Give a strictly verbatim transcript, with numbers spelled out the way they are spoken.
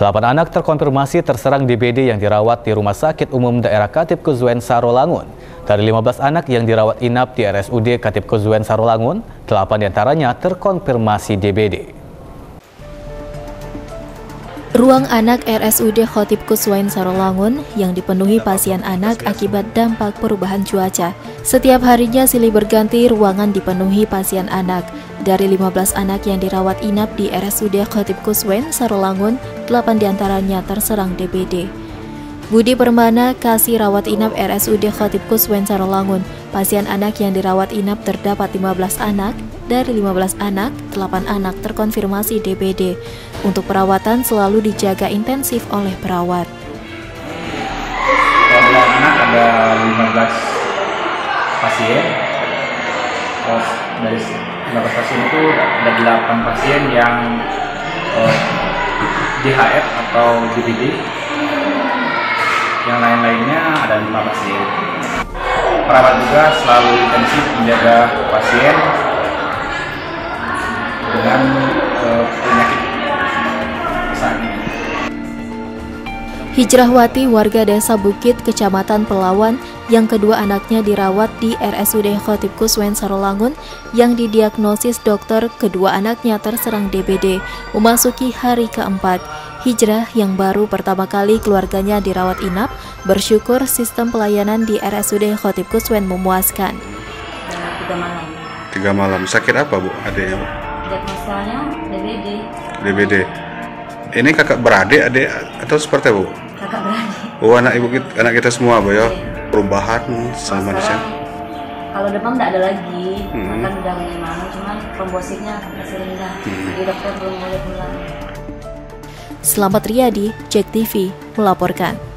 Delapan anak terkonfirmasi terserang D B D yang dirawat di Rumah Sakit Umum Daerah Chatib Quzwain Sarolangun. Dari lima belas anak yang dirawat inap di R S U D Chatib Quzwain Sarolangun, delapan diantaranya terkonfirmasi D B D. Ruang anak R S U D Chatib Quzwain Sarolangun yang dipenuhi pasien anak akibat dampak perubahan cuaca. Setiap harinya silih berganti ruangan dipenuhi pasien anak. Dari lima belas anak yang dirawat inap di R S U D Chatib Quzwain Sarolangun, delapan diantaranya terserang D B D. Budi Permana, Kasih Rawat Inap R S U D Chatib Quzwain Sarolangun, pasien anak yang dirawat inap terdapat lima belas anak. Dari lima belas anak, delapan anak terkonfirmasi D B D. Untuk perawatan selalu dijaga intensif oleh perawat. Total anak ada lima belas pasien. Terus dari lima belas pasien itu ada delapan pasien yang eh, D H F atau D B D. Yang lain-lainnya ada lima pasien. Perawat juga selalu intensif menjaga pasien dengan eh, penyakit. Hijrah Wati, warga desa Bukit, Kecamatan Pelawan, yang kedua anaknya dirawat di R S U D Chatib Quzwain Sarolangun yang didiagnosis dokter kedua anaknya terserang D B D, memasuki hari keempat. Hijrah yang baru pertama kali keluarganya dirawat inap, bersyukur sistem pelayanan di R S U D Chatib Quzwain memuaskan. Tiga malam. Tiga malam. Sakit apa, Bu? Adiknya? Masalahnya D B D. D B D. Ini kakak beradik, adik atau seperti Bu? Kakak beradik. Oh, anak ibu kita, anak kita semua, Bu ya. Perubahan sama di sana. Kalau demam tidak ada lagi, hmm. makan udah gimana, cuman trombositnya masih rendah. Hmm. Jadi dokter belum boleh pulang. Selamat Riyadi, JAK T V melaporkan.